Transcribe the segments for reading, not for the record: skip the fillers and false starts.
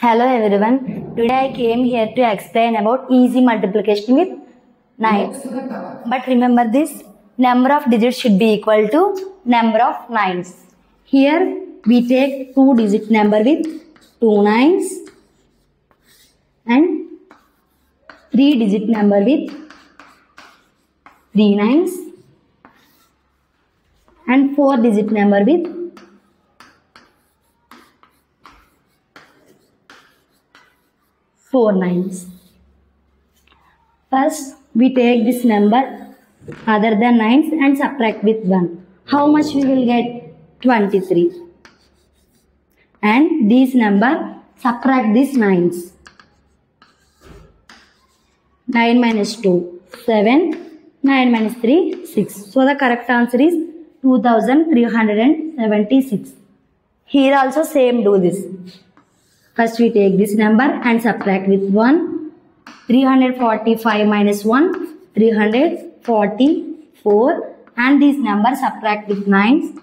Hello everyone, today I came here to explain about easy multiplication with 9. But remember this, number of digits should be equal to number of 9s. Here we take 2 digit number with 2 9s and 3 digit number with 3 9s and 4 digit number with 4 9s. First, we take this number other than 9s and subtract with 1. How much we will get? 23. And this number, subtract these 9s. 9 minus 2, 7. 9 minus 3, 6. So the correct answer is 2376. Here also same do this. First we take this number and subtract with 1. 345 minus 1, 344, and this number subtract with 9s.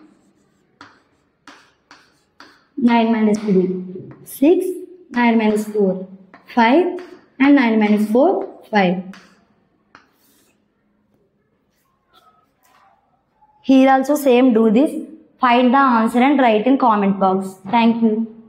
9 minus 3, 6, 9 minus 4, 5, and 9 minus 4, 5. Here also same do this. Find the answer and write in comment box. Thank you.